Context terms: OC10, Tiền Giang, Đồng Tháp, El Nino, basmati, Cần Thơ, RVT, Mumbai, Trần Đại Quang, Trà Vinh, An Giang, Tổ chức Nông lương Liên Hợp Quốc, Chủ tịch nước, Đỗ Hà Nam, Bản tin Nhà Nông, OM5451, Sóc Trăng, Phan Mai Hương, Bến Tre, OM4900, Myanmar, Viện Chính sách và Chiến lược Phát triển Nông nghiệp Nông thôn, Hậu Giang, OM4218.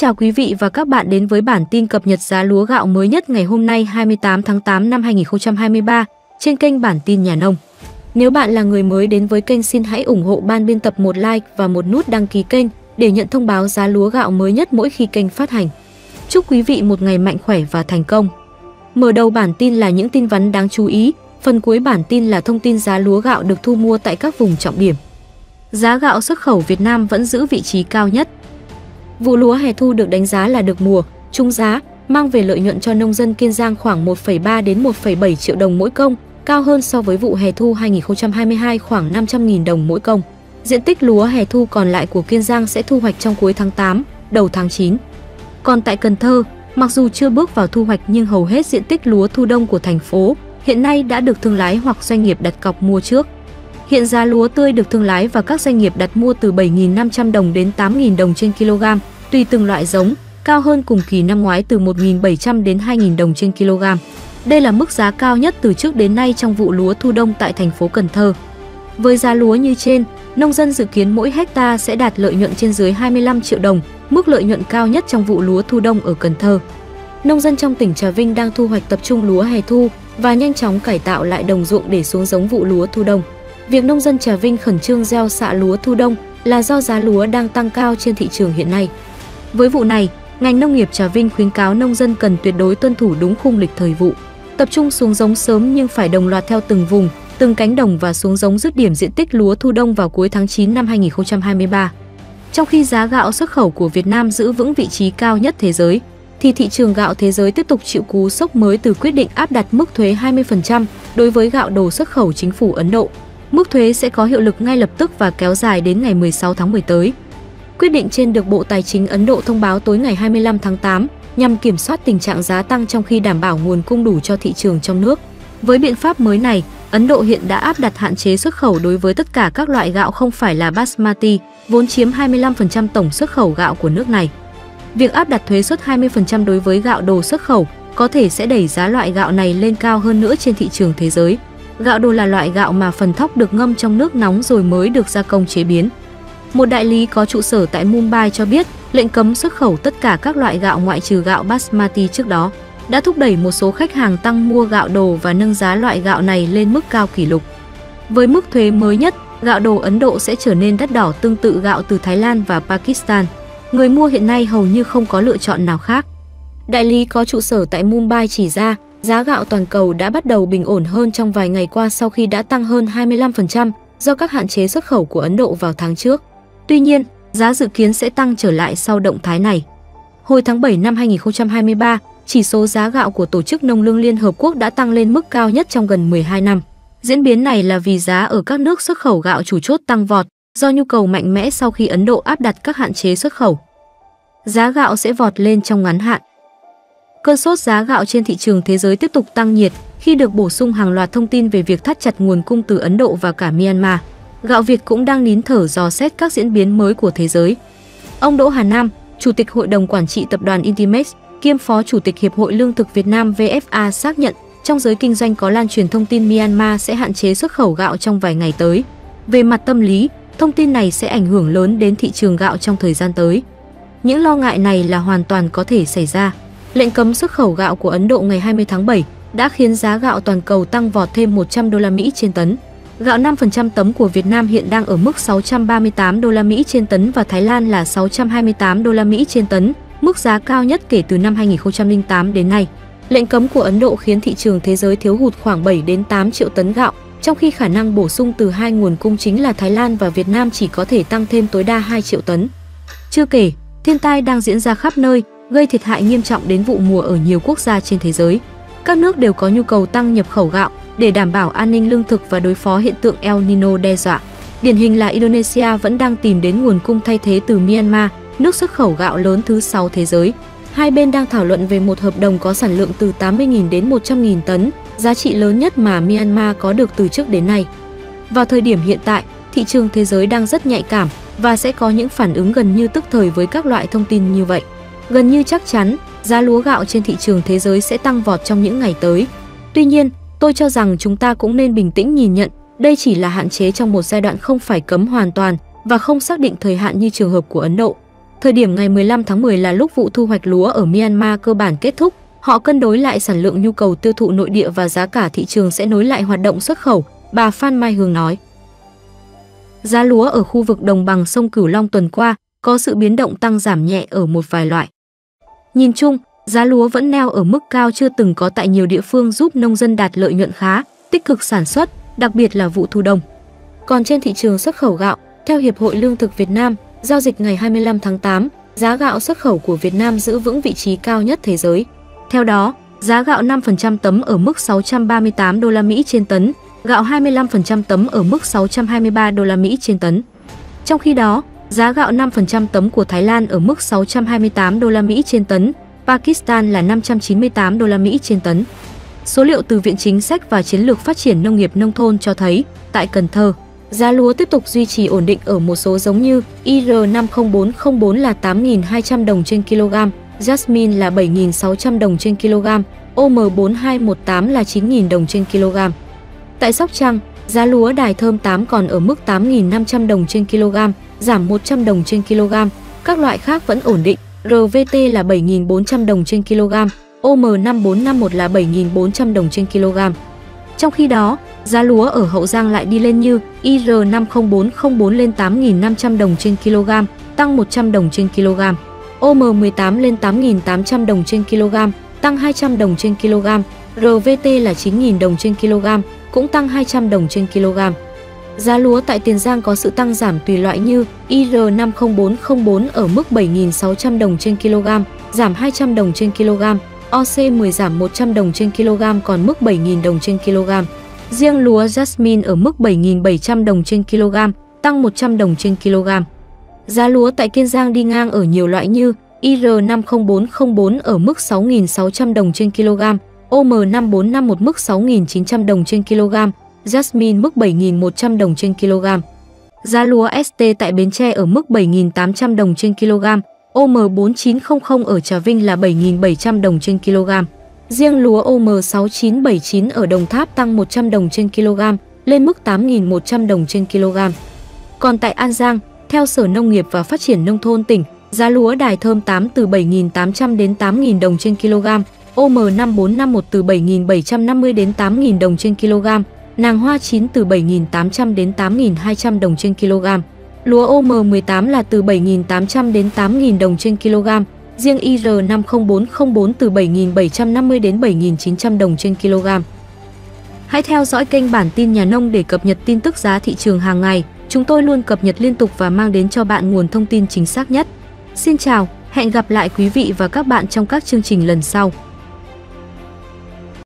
chào quý vị và các bạn đến với bản tin cập nhật giá lúa gạo mới nhất ngày hôm nay 28 tháng 8 năm 2023 trên kênh Bản tin Nhà Nông. Nếu bạn là người mới đến với kênh, xin hãy ủng hộ ban biên tập một like và một nút đăng ký kênh để nhận thông báo giá lúa gạo mới nhất mỗi khi kênh phát hành. Chúc quý vị một ngày mạnh khỏe và thành công. Mở đầu bản tin là những tin vắn đáng chú ý, phần cuối bản tin là thông tin giá lúa gạo được thu mua tại các vùng trọng điểm. Giá gạo xuất khẩu Việt Nam vẫn giữ vị trí cao nhất. Vụ lúa hè thu được đánh giá là được mùa, trung giá, mang về lợi nhuận cho nông dân Kiên Giang khoảng 1,3 đến 1,7 triệu đồng mỗi công, cao hơn so với vụ hè thu 2022 khoảng 500.000 đồng mỗi công. Diện tích lúa hè thu còn lại của Kiên Giang sẽ thu hoạch trong cuối tháng 8, đầu tháng 9. Còn tại Cần Thơ, mặc dù chưa bước vào thu hoạch nhưng hầu hết diện tích lúa thu đông của thành phố hiện nay đã được thương lái hoặc doanh nghiệp đặt cọc mua trước. Hiện giá lúa tươi được thương lái và các doanh nghiệp đặt mua từ 7.500 đồng đến 8.000 đồng trên kg, tùy từng loại giống, cao hơn cùng kỳ năm ngoái từ 1.700 đến 2.000 đồng trên kg. Đây là mức giá cao nhất từ trước đến nay trong vụ lúa thu đông tại thành phố Cần Thơ. Với giá lúa như trên, nông dân dự kiến mỗi hecta sẽ đạt lợi nhuận trên dưới 25 triệu đồng, mức lợi nhuận cao nhất trong vụ lúa thu đông ở Cần Thơ. Nông dân trong tỉnh Trà Vinh đang thu hoạch tập trung lúa hè thu và nhanh chóng cải tạo lại đồng ruộng để xuống giống vụ lúa thu đông. Việc nông dân Trà Vinh khẩn trương gieo xạ lúa thu đông là do giá lúa đang tăng cao trên thị trường hiện nay. Với vụ này, ngành nông nghiệp Trà Vinh khuyến cáo nông dân cần tuyệt đối tuân thủ đúng khung lịch thời vụ, tập trung xuống giống sớm nhưng phải đồng loạt theo từng vùng, từng cánh đồng và xuống giống dứt điểm diện tích lúa thu đông vào cuối tháng 9 năm 2023. Trong khi giá gạo xuất khẩu của Việt Nam giữ vững vị trí cao nhất thế giới, thì thị trường gạo thế giới tiếp tục chịu cú sốc mới từ quyết định áp đặt mức thuế 20% đối với gạo đồ xuất khẩu chính phủ Ấn Độ. Mức thuế sẽ có hiệu lực ngay lập tức và kéo dài đến ngày 16 tháng 10 tới. Quyết định trên được Bộ Tài chính Ấn Độ thông báo tối ngày 25 tháng 8 nhằm kiểm soát tình trạng giá tăng trong khi đảm bảo nguồn cung đủ cho thị trường trong nước. Với biện pháp mới này, Ấn Độ hiện đã áp đặt hạn chế xuất khẩu đối với tất cả các loại gạo không phải là basmati, vốn chiếm 25% tổng xuất khẩu gạo của nước này. Việc áp đặt thuế suất 20% đối với gạo đồ xuất khẩu có thể sẽ đẩy giá loại gạo này lên cao hơn nữa trên thị trường thế giới. Gạo đồ là loại gạo mà phần thóc được ngâm trong nước nóng rồi mới được gia công chế biến. Một đại lý có trụ sở tại Mumbai cho biết, lệnh cấm xuất khẩu tất cả các loại gạo ngoại trừ gạo basmati trước đó đã thúc đẩy một số khách hàng tăng mua gạo đồ và nâng giá loại gạo này lên mức cao kỷ lục. Với mức thuế mới nhất, gạo đồ Ấn Độ sẽ trở nên đắt đỏ tương tự gạo từ Thái Lan và Pakistan. Người mua hiện nay hầu như không có lựa chọn nào khác. Đại lý có trụ sở tại Mumbai chỉ ra, giá gạo toàn cầu đã bắt đầu bình ổn hơn trong vài ngày qua sau khi đã tăng hơn 25% do các hạn chế xuất khẩu của Ấn Độ vào tháng trước. Tuy nhiên, giá dự kiến sẽ tăng trở lại sau động thái này. Hồi tháng 7 năm 2023, chỉ số giá gạo của Tổ chức Nông lương Liên Hợp Quốc đã tăng lên mức cao nhất trong gần 12 năm. Diễn biến này là vì giá ở các nước xuất khẩu gạo chủ chốt tăng vọt do nhu cầu mạnh mẽ sau khi Ấn Độ áp đặt các hạn chế xuất khẩu. Giá gạo sẽ vọt lên trong ngắn hạn. Cơn sốt giá gạo trên thị trường thế giới tiếp tục tăng nhiệt khi được bổ sung hàng loạt thông tin về việc thắt chặt nguồn cung từ Ấn Độ và cả Myanmar. Gạo Việt cũng đang nín thở dò xét các diễn biến mới của thế giới. Ông Đỗ Hà Nam, Chủ tịch Hội đồng Quản trị Tập đoàn Intimex, kiêm Phó Chủ tịch Hiệp hội Lương thực Việt Nam VFA xác nhận, trong giới kinh doanh có lan truyền thông tin Myanmar sẽ hạn chế xuất khẩu gạo trong vài ngày tới. Về mặt tâm lý, thông tin này sẽ ảnh hưởng lớn đến thị trường gạo trong thời gian tới. Những lo ngại này là hoàn toàn có thể xảy ra. Lệnh cấm xuất khẩu gạo của Ấn Độ ngày 20 tháng 7 đã khiến giá gạo toàn cầu tăng vọt thêm 100 đô la Mỹ trên tấn. Gạo 5% tấm của Việt Nam hiện đang ở mức 638 đô la Mỹ trên tấn và Thái Lan là 628 đô la Mỹ trên tấn, mức giá cao nhất kể từ năm 2008 đến nay. Lệnh cấm của Ấn Độ khiến thị trường thế giới thiếu hụt khoảng 7 đến 8 triệu tấn gạo, trong khi khả năng bổ sung từ hai nguồn cung chính là Thái Lan và Việt Nam chỉ có thể tăng thêm tối đa 2 triệu tấn. Chưa kể, thiên tai đang diễn ra khắp nơi, gây thiệt hại nghiêm trọng đến vụ mùa ở nhiều quốc gia trên thế giới. Các nước đều có nhu cầu tăng nhập khẩu gạo để đảm bảo an ninh lương thực và đối phó hiện tượng El Nino đe dọa. Điển hình là Indonesia vẫn đang tìm đến nguồn cung thay thế từ Myanmar, nước xuất khẩu gạo lớn thứ 6 thế giới. Hai bên đang thảo luận về một hợp đồng có sản lượng từ 80.000 đến 100.000 tấn, giá trị lớn nhất mà Myanmar có được từ trước đến nay. Vào thời điểm hiện tại, thị trường thế giới đang rất nhạy cảm và sẽ có những phản ứng gần như tức thời với các loại thông tin như vậy. Gần như chắc chắn, giá lúa gạo trên thị trường thế giới sẽ tăng vọt trong những ngày tới. Tuy nhiên, tôi cho rằng chúng ta cũng nên bình tĩnh nhìn nhận, đây chỉ là hạn chế trong một giai đoạn không phải cấm hoàn toàn và không xác định thời hạn như trường hợp của Ấn Độ. Thời điểm ngày 15 tháng 10 là lúc vụ thu hoạch lúa ở Myanmar cơ bản kết thúc, họ cân đối lại sản lượng, nhu cầu tiêu thụ nội địa và giá cả thị trường sẽ nối lại hoạt động xuất khẩu, bà Phan Mai Hương nói. Giá lúa ở khu vực đồng bằng sông Cửu Long tuần qua có sự biến động tăng giảm nhẹ ở một vài loại. Nhìn chung, giá lúa vẫn neo ở mức cao chưa từng có tại nhiều địa phương, giúp nông dân đạt lợi nhuận khá, tích cực sản xuất, đặc biệt là vụ thu đông. Còn trên thị trường xuất khẩu gạo, theo Hiệp hội Lương thực Việt Nam, giao dịch ngày 25 tháng 8, giá gạo xuất khẩu của Việt Nam giữ vững vị trí cao nhất thế giới. Theo đó, giá gạo 5% tấm ở mức 638 đô la Mỹ trên tấn, gạo 25% tấm ở mức 623 đô la Mỹ trên tấn. Trong khi đó, giá gạo 5% tấm của Thái Lan ở mức 628 đô la Mỹ trên tấn, Pakistan là 598 đô la Mỹ trên tấn. Số liệu từ Viện Chính sách và Chiến lược Phát triển Nông nghiệp Nông thôn cho thấy, tại Cần Thơ, giá lúa tiếp tục duy trì ổn định ở một số giống như IR50404 là 8.200 đồng trên kg, Jasmine là 7.600 đồng trên kg, OM4218 là 9.000 đồng trên kg. Tại Sóc Trăng, giá lúa Đài Thơm 8 còn ở mức 8.500 đồng trên kg, giảm 100 đồng trên kg. Các loại khác vẫn ổn định, RVT là 7.400 đồng trên kg, OM5451 là 7.400 đồng trên kg. Trong khi đó, giá lúa ở Hậu Giang lại đi lên như IR50404 lên 8.500 đồng trên kg, tăng 100 đồng trên kg. OM18 lên 8.800 đồng trên kg, tăng 200 đồng trên kg. RVT là 9.000 đồng trên kg, cũng tăng 200 đồng trên kg. Giá lúa tại Tiền Giang có sự tăng giảm tùy loại như IR50404 ở mức 7.600 đồng trên kg, giảm 200 đồng trên kg, OC10 giảm 100 đồng trên kg còn mức 7.000 đồng trên kg. Riêng lúa Jasmine ở mức 7.700 đồng trên kg, tăng 100 đồng trên kg. Giá lúa tại Kiên Giang đi ngang ở nhiều loại như IR50404 ở mức 6.600 đồng trên kg, OM5451 mức 6.900 đồng trên kg, Jasmine mức 7.100 đồng trên kg. Giá lúa ST tại Bến Tre ở mức 7.800 đồng trên kg, OM4900 ở Trà Vinh là 7.700 đồng trên kg. Riêng lúa OM6979 ở Đồng Tháp tăng 100 đồng trên kg, lên mức 8.100 đồng trên kg. Còn tại An Giang, theo Sở Nông nghiệp và Phát triển Nông thôn tỉnh, giá lúa Đài Thơm 8 từ 7.800 đến 8.000 đồng trên kg, OM5451 từ 7.750 đến 8.000 đồng trên kg, nàng hoa 9 từ 7.800 đến 8.200 đồng trên kg. Lúa OM18 là từ 7.800 đến 8.000 đồng trên kg, riêng IR50404 từ 7.750 đến 7.900 đồng trên kg. Hãy theo dõi kênh Bản tin Nhà Nông để cập nhật tin tức giá thị trường hàng ngày. Chúng tôi luôn cập nhật liên tục và mang đến cho bạn nguồn thông tin chính xác nhất. Xin chào, hẹn gặp lại quý vị và các bạn trong các chương trình lần sau.